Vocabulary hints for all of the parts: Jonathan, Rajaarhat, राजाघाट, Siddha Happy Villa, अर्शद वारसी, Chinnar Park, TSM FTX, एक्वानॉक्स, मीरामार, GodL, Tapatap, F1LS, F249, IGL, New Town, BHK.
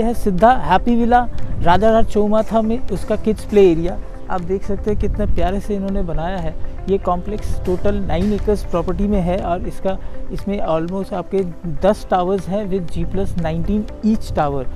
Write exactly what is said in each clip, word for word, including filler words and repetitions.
ये है सिद्धा हैप्पी विला राजाघाट चौमाथा में, उसका किड्स प्ले एरिया। आप देख सकते हैं कितने प्यारे से इन्होंने बनाया है। ये complex total nine acres property में है और इसका इसमें ऑलमोस्ट आपके दस टावर्स हैं with G plus nineteen each tower.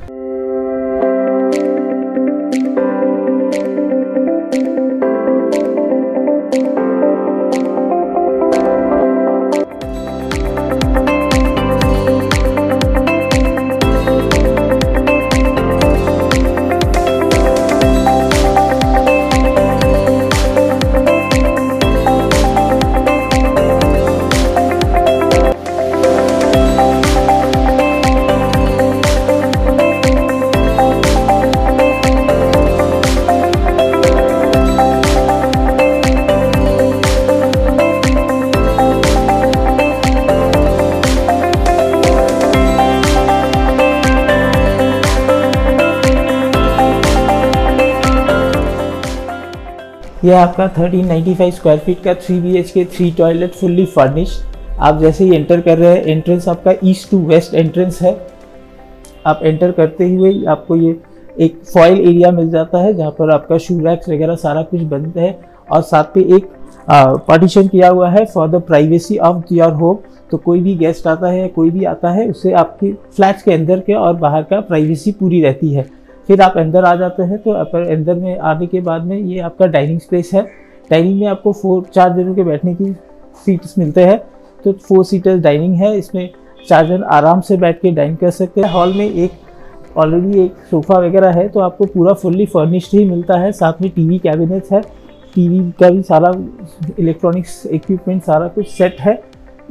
यह आपका thirteen ninety five square feet का three B H K three toilet fully furnished. आप जैसे ही एंटर कर रहे हैं, एंट्रेंस आपका ईस्ट टू वेस्ट एंट्रेंस है। आप एंटर करते हुए ही आपको ये एक फॉयल एरिया मिल जाता है जहाँ पर आपका शू रैक्स वगैरह सारा कुछ बंद है और साथ में एक पार्टीशन किया हुआ है for the privacy of your home. तो कोई भी गेस्ट आता है, कोई भी आता है, उससे आपके फ्लैट के अंदर के और बाहर का प्राइवेसी पूरी रहती है। फिर आप अंदर आ जाते हैं, तो अंदर में आने के बाद में ये आपका डाइनिंग स्पेस है। डाइनिंग में आपको फोर चार जनों के बैठने की सीट्स मिलते हैं, तो फोर सीटर डाइनिंग है। इसमें चार जन आराम से बैठ के डाइन कर सकते हैं। हॉल में एक ऑलरेडी एक सोफ़ा वगैरह है, तो आपको पूरा फुल्ली फर्निश्ड ही मिलता है। साथ में टीवी कैबिनेट्स है, टीवी का भी सारा इलेक्ट्रॉनिक्स इक्विपमेंट सारा कुछ सेट है।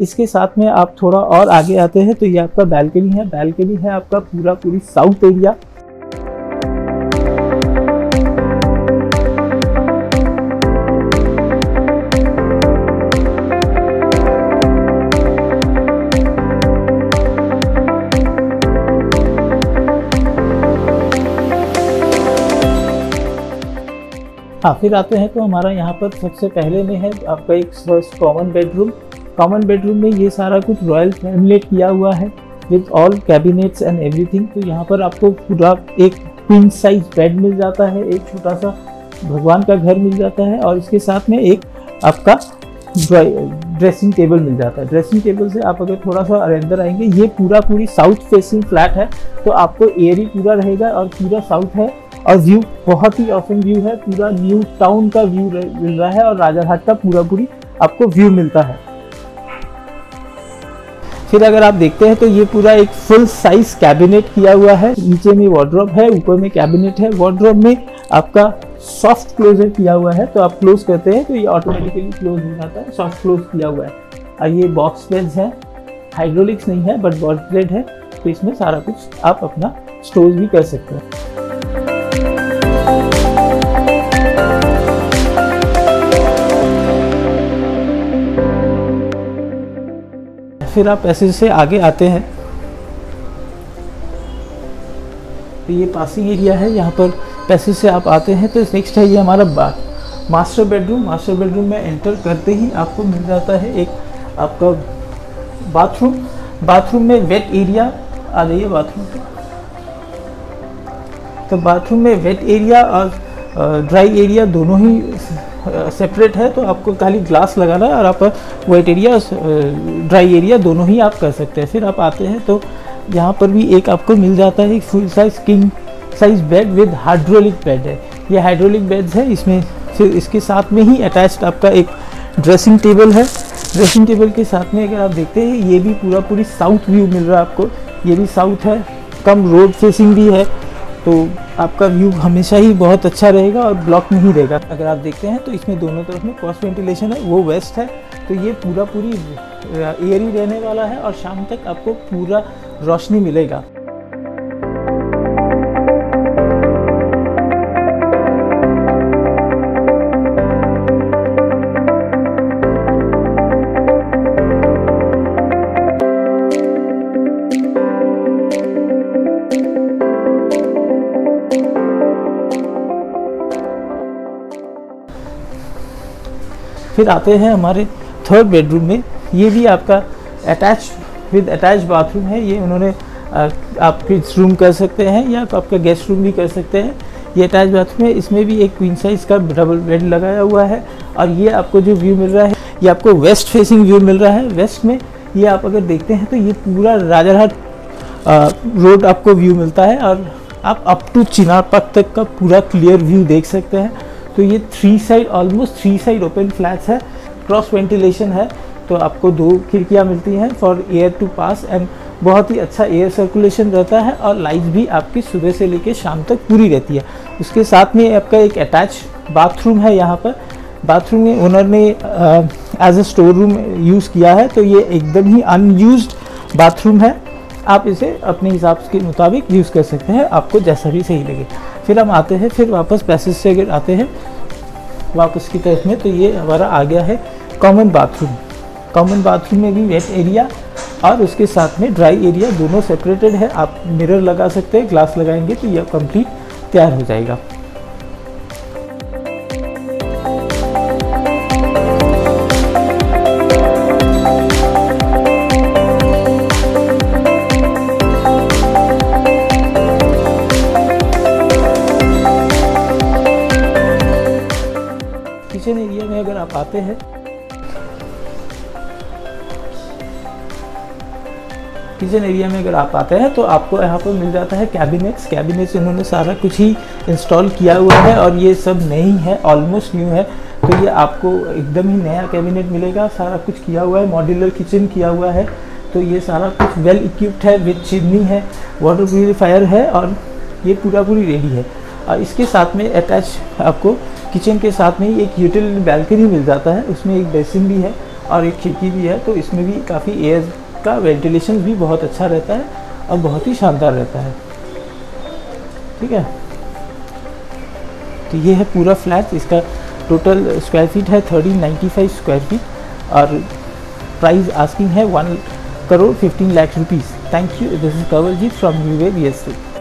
इसके साथ में आप थोड़ा और आगे आते हैं तो ये आपका बैल्कनी है। बैल्कनी है आपका पूरा पूरी साउथ एरिया। हाँ, फिर आते हैं तो हमारा यहाँ पर सबसे पहले में है आपका एक first common bedroom. Common bedroom में ये सारा कुछ रॉयल लैमिनेट किया हुआ है with all cabinets and everything. तो यहाँ पर आपको पूरा एक क्वीन साइज बेड मिल जाता है, एक छोटा सा भगवान का घर मिल जाता है और इसके साथ में एक आपका ड्रेसिंग टेबल मिल जाता है। ड्रेसिंग टेबल से आप अगर थोड़ा सा अंदर आएंगे, ये पूरा पूरी साउथ फेसिंग फ्लैट है, तो आपको एयर ही पूरा रहेगा और पूरा साउथ है और व्यू बहुत ही ऑसम व्यू है। पूरा न्यू टाउन का व्यू मिल रहा है और राजाघाट का पूरा पूरी आपको व्यू मिलता है। फिर अगर आप देखते हैं तो ये पूरा एक फुल साइज कैबिनेट किया हुआ है। नीचे में वार्डरोब है, ऊपर में कैबिनेट है। वार्डरोब में आपका सॉफ्ट क्लोजर किया हुआ है, तो आप क्लोज करते हैं तो ये ऑटोमेटिकली क्लोज हो जाता है। सॉफ्ट क्लोज किया हुआ है और ये बॉक्स बेड्स है, हाइड्रोलिक्स नहीं है बट बॉक्स बेड है, तो इसमें सारा कुछ आप अपना स्टोर भी कर सकते हैं। फिर आप ऐसे से आगे आते हैं तो ये पासिंग एरिया है। यहाँ पर पैसे से आप आते हैं तो नेक्स्ट है ये हमारा bath master bedroom. Master bedroom में एंटर करते ही आपको मिल जाता है एक आपका बाथरूम। बाथरूम में वेट एरिया आ जाइए बाथरूम पे। तो बाथरूम में वेट एरिया और ड्राई एरिया दोनों ही सेपरेट है, तो आपको खाली ग्लास लगाना है और आप वेट एरिया ड्राई एरिया दोनों ही आप कर सकते हैं। फिर आप आते हैं तो यहाँ पर भी एक आपको मिल जाता है full size king size bed with hydraulic bed है। ये हाइड्रोलिक बेड्स है इसमें। फिर इसके साथ में ही अटैच्ड आपका एक ड्रेसिंग टेबल है। ड्रेसिंग टेबल के साथ में अगर आप देखते हैं, ये भी पूरा पूरी साउथ व्यू मिल रहा है आपको। ये भी साउथ है, कम रोड फेसिंग भी है, तो आपका व्यू हमेशा ही बहुत अच्छा रहेगा और ब्लॉक नहीं रहेगा। अगर आप देखते हैं तो इसमें दोनों तरफ में क्रॉस वेंटिलेशन है, वो वेस्ट है, तो ये पूरा पूरी एयर ही रहने वाला है और शाम तक आपको पूरा रोशनी मिलेगा। फिर आते हैं हमारे थर्ड बेडरूम में। ये भी आपका अटैच विद अटैच बाथरूम है। ये उन्होंने आप किड्स रूम कर सकते हैं या आप आपका गेस्ट रूम भी कर सकते हैं। ये अटैच बाथरूम है, इसमें भी एक क्वीन साइज का डबल बेड लगाया हुआ है। और ये आपको जो व्यू मिल रहा है ये आपको वेस्ट फेसिंग व्यू मिल रहा है। वेस्ट में ये आप अगर देखते हैं तो ये पूरा राजारहाट रोड आपको व्यू मिलता है और आप अप टू चिनार पार्क तक का पूरा क्लियर व्यू देख सकते हैं। तो ये three side almost three side open flats है, क्रॉस वेंटिलेशन है, तो आपको दो खिड़कियाँ मिलती हैं for air to pass and बहुत ही अच्छा एयर सर्कुलेशन रहता है और लाइट भी आपकी सुबह से लेकर शाम तक पूरी रहती है। उसके साथ में आपका एक अटैच बाथरूम है। यहाँ पर बाथरूम में ओनर ने as a store room use किया है, तो ये एकदम ही अनयूज्ड बाथरूम है। आप इसे अपने हिसाब के मुताबिक यूज़ कर सकते हैं, आपको जैसा भी सही लगे। फिर हम आते हैं, फिर वापस पैसेज से अगर आते हैं वापस की तरफ में, तो ये हमारा आ गया है कॉमन बाथरूम। कॉमन बाथरूम में भी वेट एरिया और उसके साथ में ड्राई एरिया दोनों सेपरेटेड है। आप मिरर लगा सकते हैं, ग्लास लगाएंगे तो यह कंप्लीट तैयार हो जाएगा। किचन एरिया में अगर आप आते हैं, किचन एरिया में अगर आप आते हैं तो आपको यहाँ पर मिल जाता है कैबिनेट्स। कैबिनेट्स इन्होंने सारा कुछ ही इंस्टॉल किया हुआ है और ये सब नई है, ऑलमोस्ट न्यू है। तो ये आपको एकदम ही नया कैबिनेट मिलेगा, सारा कुछ किया हुआ है, मॉड्यूलर किचन किया हुआ है। तो ये सारा कुछ वेल इक्विप्ड है, विद चिमनी है, वाटर प्योरीफायर है और ये पूरा पूरी रेडी है। और इसके साथ में अटैच आपको किचन के साथ में एक यूटिलिटी बालकनी मिल जाता है, उसमें एक बेसिन भी है और एक खिड़की भी है। तो इसमें भी काफ़ी एयर का वेंटिलेशन भी बहुत अच्छा रहता है और बहुत ही शानदार रहता है। ठीक है, तो ये है पूरा फ्लैट। इसका टोटल स्क्वायर फीट है thirteen ninety five square feet और प्राइस आस्किंग है one crore fifteen lakh rupees. Thank you, this is Kanwal ji from New Way B S T.